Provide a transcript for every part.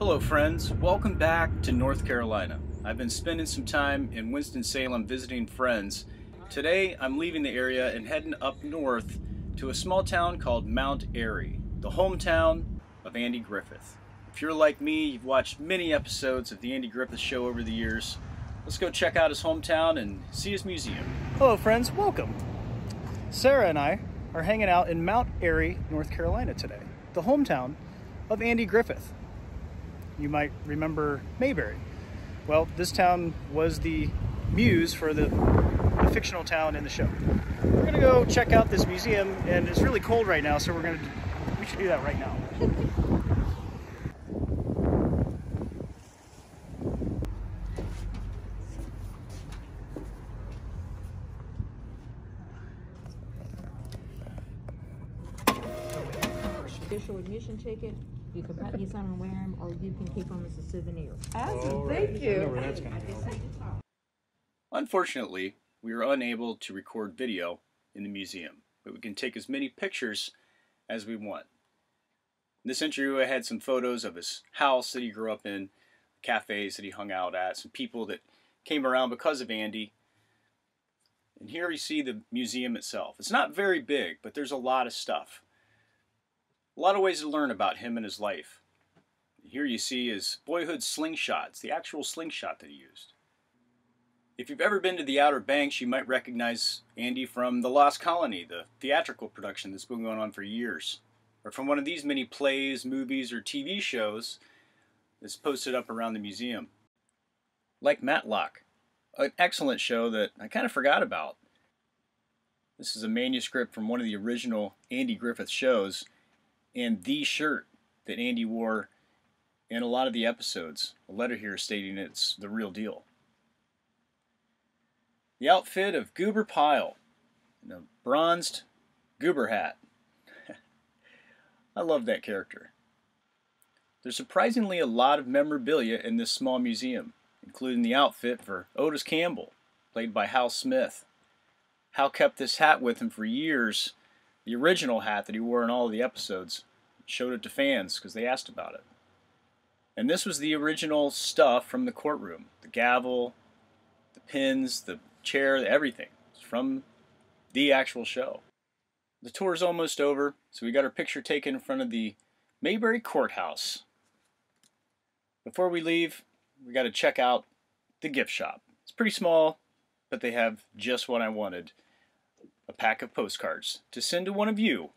Hello friends, welcome back to North Carolina. I've been spending some time in Winston-Salem visiting friends. Today I'm leaving the area and heading up north to a small town called Mount Airy, the hometown of Andy Griffith. If you're like me, you've watched many episodes of The Andy Griffith Show over the years. Let's go check out his hometown and see his museum. Hello friends, welcome. Sarah and I are hanging out in Mount Airy, North Carolina today, the hometown of Andy Griffith. You might remember Mayberry. Well, this town was the muse for the fictional town in the show. We're gonna go check out this museum, and it's really cold right now, so we should do that right now. Special admission ticket. You can buy these on and wear them, or you can keep them as a souvenir. Awesome, thank you. Unfortunately, we were unable to record video in the museum, but we can take as many pictures as we want. In this interview, I had some photos of his house that he grew up in, cafes that he hung out at, some people that came around because of Andy. And here you see the museum itself. It's not very big, but there's a lot of stuff. A lot of ways to learn about him and his life. Here you see his boyhood slingshots, the actual slingshot that he used. If you've ever been to the Outer Banks, you might recognize Andy from The Lost Colony, the theatrical production that's been going on for years, or from one of these many plays, movies, or TV shows that's posted up around the museum. Like Matlock, an excellent show that I kind of forgot about. This is a manuscript from one of the original Andy Griffith shows, and the shirt that Andy wore in a lot of the episodes. A letter here stating it's the real deal. The outfit of Goober Pyle, and a bronzed Goober hat. I love that character. There's surprisingly a lot of memorabilia in this small museum, including the outfit for Otis Campbell, played by Hal Smith. Hal kept this hat with him for years. The original hat that he wore in all of the episodes, showed it to fans because they asked about it. And this was the original stuff from the courtroom. The gavel, the pins, the chair, everything. It's from the actual show. The tour is almost over, so we got our picture taken in front of the Mayberry courthouse. Before we leave, we got to check out the gift shop. It's pretty small, but they have just what I wanted. A pack of postcards to send to one of you.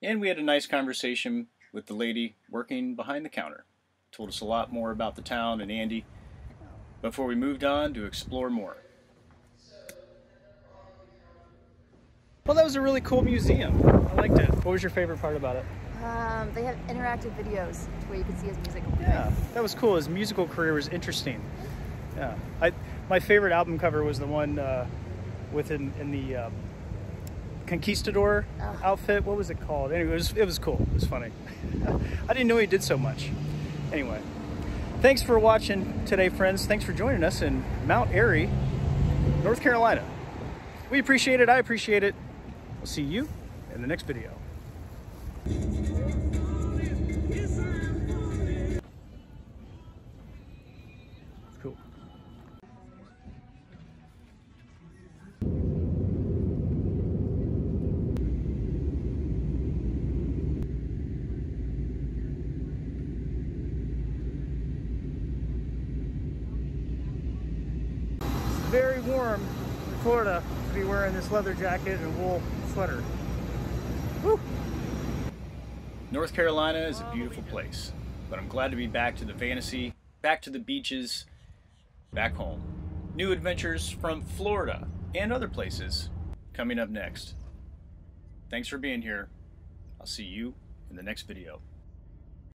And we had a nice conversation with the lady working behind the counter. Told us a lot more about the town and Andy before we moved on to explore more. Well, that was a really cool museum. I liked it. What was your favorite part about it? They have interactive videos where you can see his music. Yeah, that was cool. His musical career was interesting. Yeah, my favorite album cover was the one in the Conquistador outfit. What was it called? Anyway, it was cool. It was funny. I didn't know he did so much. Anyway, thanks for watching today, friends. Thanks for joining us in Mount Airy, North Carolina. We appreciate it. I appreciate it. We'll see you in the next video. Cool. Very warm in Florida to be wearing this leather jacket and wool sweater. Woo. North Carolina is a beautiful place, but I'm glad to be back to the fantasy, back to the beaches, back home. New adventures from Florida and other places coming up next. Thanks for being here. I'll see you in the next video.